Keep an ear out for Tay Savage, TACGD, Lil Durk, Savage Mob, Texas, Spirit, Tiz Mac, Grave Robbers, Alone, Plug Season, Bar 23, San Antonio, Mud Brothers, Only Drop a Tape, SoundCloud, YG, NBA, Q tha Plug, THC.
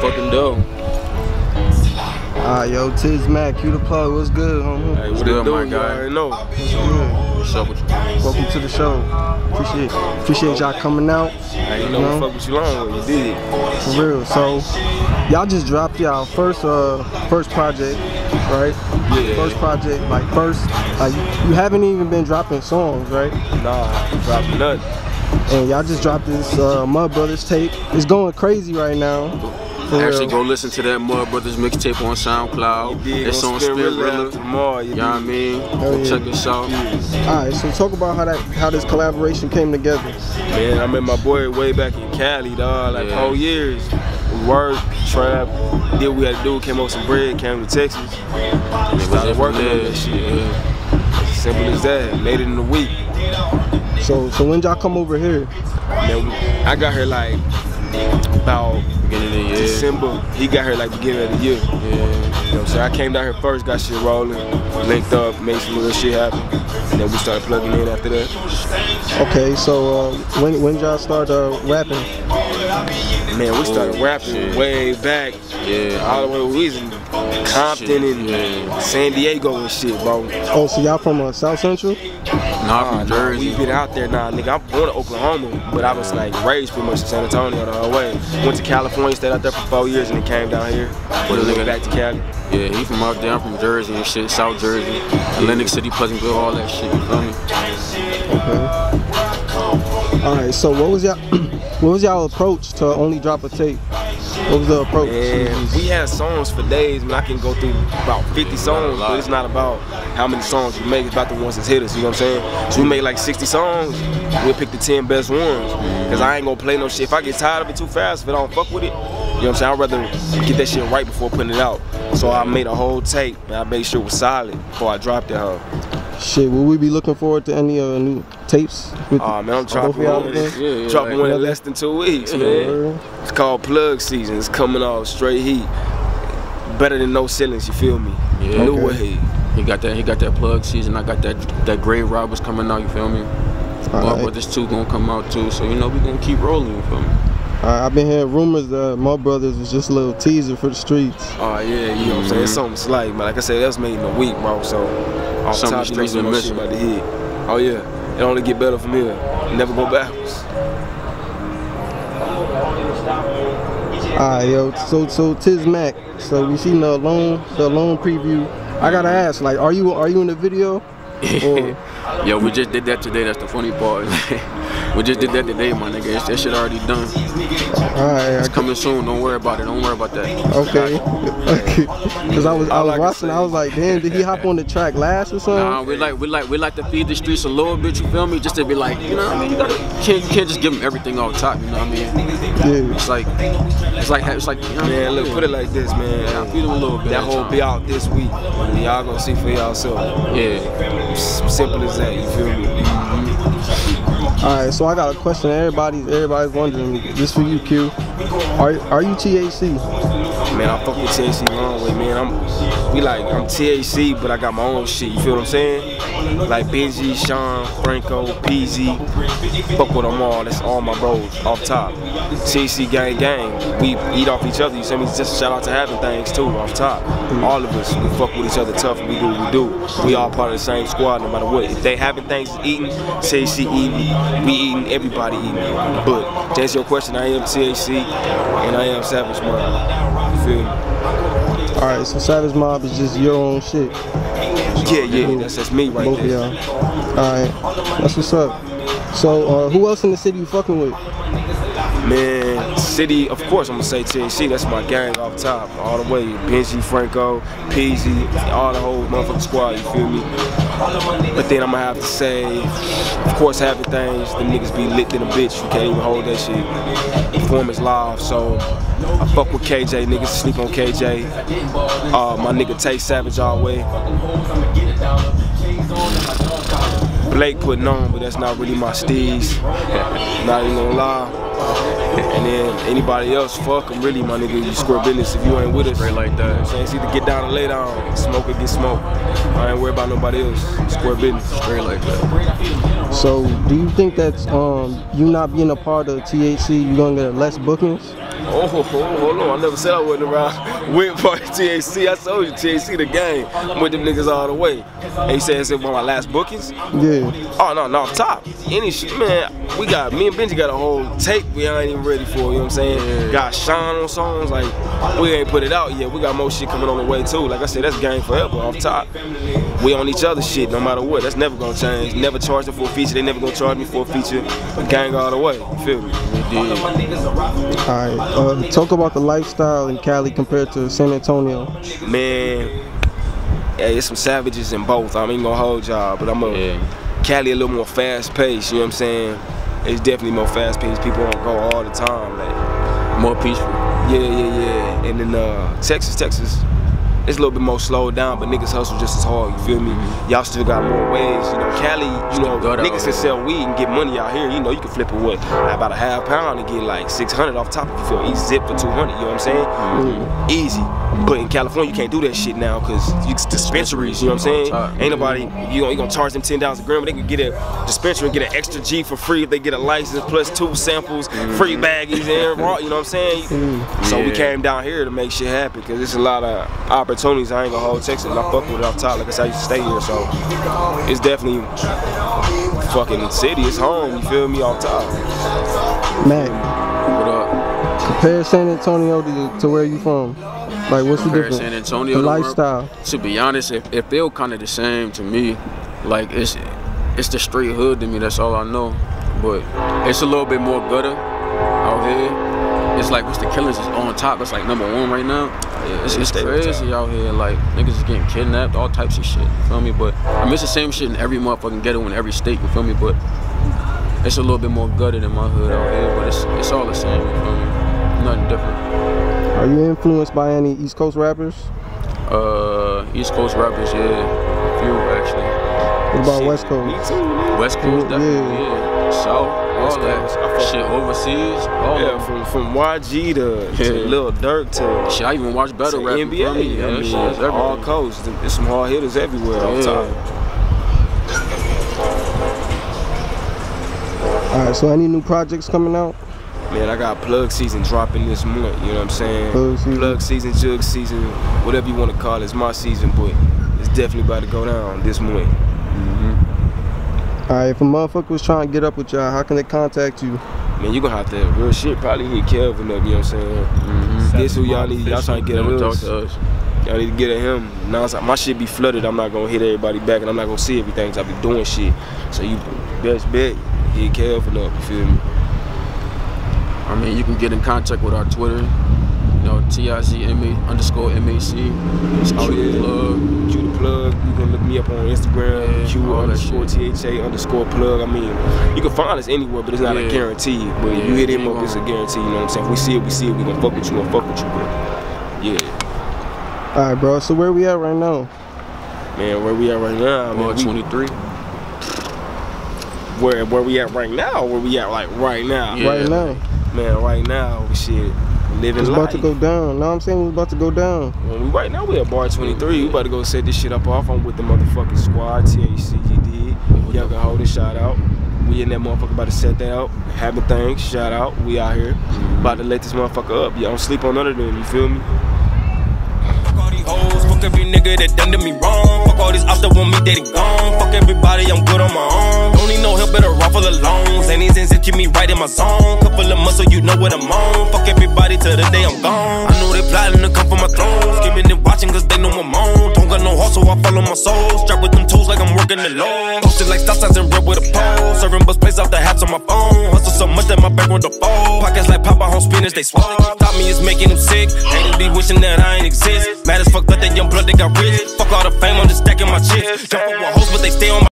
fucking dope. Alright, yo, Tiz Mac, Q tha Plug, what's good, homie? Hey, what's good, my guy? I already know. What's good? What's up with you? Welcome to the show. Appreciate y'all coming out. Hey, you know what the fuck with you long with, you did it. For real. So, y'all just dropped y'all first project, right? Yeah. First project, like you haven't even been dropping songs, right? Nah, dropping nothing. And y'all just dropped this Mud Brothers tape. It's going crazy right now. Actually, go listen to that Mud Brothers mixtape on SoundCloud. It's on Spirit tomorrow. You know what I mean? Go check us out. Alright, so talk about how this collaboration came together. Man, I met my boy way back in Cali, dog. Like 4 years. We worked, trapped, did what we had to do. Came up with some bread, came to Texas, started working on that shit. Yeah. Simple as that. Made it in a week. So when y'all come over here? Man, I got here like about beginning of the year. December. He got here like beginning of the year. Yeah. You know, so I came down here first, got shit rolling, linked up, made some little shit happen, and then we started plugging in after that. Okay, so when y'all start rapping? Man, we started rapping way back. Yeah. All the way we was in Compton and San Diego and shit, bro. Oh, so y'all from South Central? Nah, Jersey. We've been out there now, nigga. I'm born in Oklahoma, but I was like raised pretty much in San Antonio the whole way. Went to California, stayed out there for 4 years, and then came down here. Put a nigga back to Cali. Yeah, he from out there. I'm from Jersey and shit, South Jersey, Atlantic City, Pleasantville, all that shit. You feel me? Okay. All right. So what was y'all approach to Only Drop a Tape? What was the approach? Man, we had songs for days. I mean, I can go through about 50 songs, but it's not about how many songs we make. It's about the ones that's hit us, you know what I'm saying? So we made like 60 songs. We'll pick the 10 best ones. Because I ain't going to play no shit. If I get tired of it too fast, if I don't fuck with it, you know what I'm saying? I'd rather get that shit right before putting it out. So I made a whole tape, and I made sure it was solid before I dropped it out. Shit, will we be looking forward to any new tapes? Oh man, I'm dropping one in less than 2 weeks, man. It's called Plug Season. It's coming off straight heat. Better than no ceilings, you feel me? Yeah. New way. He got that Plug Season. I got that Grave Robbers coming out, you feel me? Bar Brothers 2 gonna come out too, so you know we gonna keep rolling, you feel me? I've been hearing rumors that Mud Brothers was just a little teaser for the streets. Oh yeah, you know what I'm saying? It's something slight, but like I said, that was made in a week, bro, so off top of the streets and shit about the head. Oh yeah, it only get better from here. Never go backwards. Alright, yo, so Tiz Mac, so we seen the Alone preview. I gotta ask, like, are you in the video? Yo, we just did that today. That's the funny part. We just did that today, my nigga. That shit already done. Alright, it's coming soon. Don't worry about it. Don't worry about that. Okay. Because I was watching. I was like, damn, did he hop on the track last or something? Nah, we like to feed the streets a little bit. You feel me? Just to be like, you know what I mean? You can't just give them everything off top. You know what I mean? Yeah. It's like. You know, man, look, put it like this, man. I feed them a little bit. That whole be out this week. Y'all gonna see for y'allself. Yeah. Simple as that, you feel me? Alright, so I got a question everybody's wondering, just for you, Q. Are you THC? Man, I fuck with THC long way, man. I'm THC, but I got my own shit, you feel what I'm saying? Like Benji, Sean, Franco, PZ, fuck with them all, that's all my bros, off top. THC gang, we eat off each other, you see me? Just shout out to having things too, off top. All of us, we fuck with each other tough, and we do what we do. We all part of the same squad, no matter what. If they having things eating, THC eating, we eating, everybody eating. But to answer your question, I am THC, and I am Savage Mob, you feel me? Alright, so Savage Mob is just your own shit. Yeah, that's me right there. Alright, that's what's up. So, who else in the city you fucking with? Man, city, of course I'm gonna say THC, that's my gang off top, all the way. Benji, Franco, Peasy, all the whole motherfucking squad, you feel me? But then I'm gonna have to say, of course having things, the niggas be lit in a bitch, you can't even hold that shit. Performance live, so I fuck with KJ, niggas sleep on KJ. My nigga Tay Savage all the way. Blake putting on, but that's not really my steez, not even gonna lie. And then anybody else, fuck them really, my nigga. You square business if you ain't with us. Straight like that. You know what I'm saying? It's either get down or lay down, smoke or get smoked. I ain't worried about nobody else. Square business, straight like that. So, do you think that you not being a part of THC, you're gonna get less bookings? Oh, hold on. I never said I wasn't around with Bar THC. I told you, THC the game. I'm with them niggas all the way. And he said it's one of my last bookings? Yeah. Oh, no, no, top. Any shit, man. We got, me and Benji got a whole tape we ain't even ready for, you know what I'm saying? Yeah. Got Sean on songs, like, we ain't put it out yet. We got more shit coming on the way, too. Like I said, that's game forever, off top. We on each other's shit, no matter what. That's never gonna change. Never charge them for a feature. They never gonna charge me for a feature. The gang all the way, you feel me? Yeah. Alright, talk about the lifestyle in Cali compared to San Antonio. Man, yeah, it's some savages in both. I ain't gonna hold y'all, but I'm Cali a little more fast paced, you know what I'm saying? It's definitely more fast paced. People don't go all the time, like more peaceful. Yeah. And then Texas, it's a little bit more slowed down, but niggas hustle just as hard, you feel me? Y'all still got more ways, you know. Cali, you know, niggas can sell weed and get money out here, you know. You can flip it what, about a half pound and get like 600 off top if you feel easy, zip for 200, you know what I'm saying? Easy. But in California, you can't do that shit now because it's dispensaries, you know what I'm saying? Ain't nobody, you gonna charge them $10 a gram, but they can get a dispensary and get an extra G for free if they get a license, plus 2 samples, free baggies, and raw, you know what I'm saying? So we came down here to make shit happen because it's a lot of opportunities. I ain't gonna hold Texas, and I fuck with it off top, like I said, I used to stay here, so it's definitely fucking city, it's home, you feel me, off top. Man, what up? Compare San Antonio to where you from. Like, what's the difference? San Antonio, the lifestyle. To be honest, it feels kind of the same to me. Like, it's the straight hood to me. That's all I know. But it's a little bit more gutter out here. It's like, what's the killings is on top. It's like #1 right now. Yeah, it's crazy out here. Like, niggas is getting kidnapped, all types of shit. You feel me? But I mean, it's the same shit in every motherfucking ghetto in every state. You feel me? But it's a little bit more gutter than my hood out here. But it's all the same. You feel me? Nothing different. Are you influenced by any East Coast rappers? East Coast rappers, yeah. A few, actually. What about West Coast? Me too, man. West Coast, definitely, yeah. South, all that. Shit, overseas, all that. From YG to Lil Durk to... Shit, I even watch better rap from NBA. I mean, shit, all coast. There's some hard hitters everywhere on top. All right, so any new projects coming out? Man, I got Plug Season dropping this month, you know what I'm saying? Plug season, Jug Season, whatever you want to call it. It's my season, but it's definitely about to go down this month. All right, if a motherfucker was trying to get up with y'all, how can they contact you? Man, you gonna have to, real shit, probably hit Kelvin up, you know what I'm saying? This who y'all need, y'all trying to get up with us. Y'all need to get at him. Now, my shit be flooded, I'm not gonna hit everybody back, and I'm not gonna see everything, because I be doing shit. So you best bet, hit Kelvin up, you feel me? I mean, you can get in contact with our Twitter, you know, TIZMA_MAC. It's Q tha Plug. You can look me up on Instagram, Q_THA_Plug. I mean, you can find us anywhere, but it's not a guarantee. But you hit him up, it's a guarantee, you know what I'm saying? If we see it, we see it. We gonna fuck with you, but yeah. All right, bro, so where we at right now? Man, where we at right now, man? Bar 23. Where we at right now? Where we at, like, right now? Yeah. Right now. Man, right now, shit, living life. It's about to go down. No, I'm saying it's about to go down. Man, right now, we at Bar 23. We about to go set this shit up off. I'm with the motherfucking squad, TACGD. Y'all can hold it, shout out. We in that motherfucker about to set that up. Having things, shout out. We out here. About to let this motherfucker up. Y'all don't sleep on none of them, you feel me? Fuck all these hoes. Fuck every nigga that done to me wrong. Fuck all these ops that want me dead and gone. Fuck everybody, I'm good on my own. Don't need no help, better run for the loans. And these ends that keep me right in my zone. Couple of months so you know what I'm on. Fuck everybody till the day I'm gone. I know they plotting to come for my clothes. Skimming and watching cause they know I'm on. Don't got no heart so I follow my soul. Strap with them tools like I'm working alone. Posted like stop signs and rep with a pole. Serving bus plays off the hats on my phone. Hustle so much that my back went to fold. Pockets like Papa on spinach, they swallow. Stop me, it's making them sick. Haters be wishing that I ain't exist. Mad as fuck that they young blood, they got rich. Fuck all the fame, I'm just stacking my chips. Jump with hoes, but they stay on my